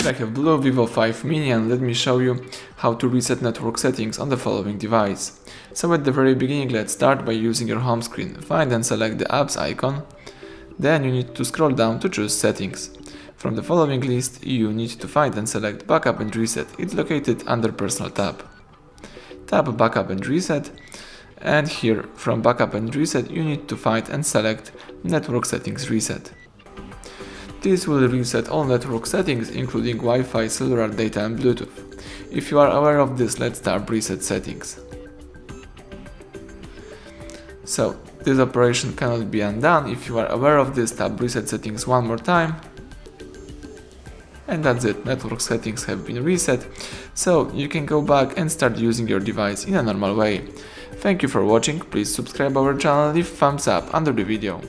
I have Blue Vivo 5 Mini and let me show you how to reset network settings on the following device. So at the very beginning, let's start by using your home screen. Find and select the apps icon. Then you need to scroll down to choose settings. From the following list, you need to find and select backup and reset. It's located under personal tab. Tap backup and reset. And here from backup and reset, you need to find and select network settings reset. This will reset all network settings, including Wi-Fi, cellular data and Bluetooth. If you are aware of this, let's start reset settings. So, this operation cannot be undone. If you are aware of this, tap reset settings one more time. And that's it, network settings have been reset, so you can go back and start using your device in a normal way. Thank you for watching, please subscribe our channel, leave thumbs up under the video.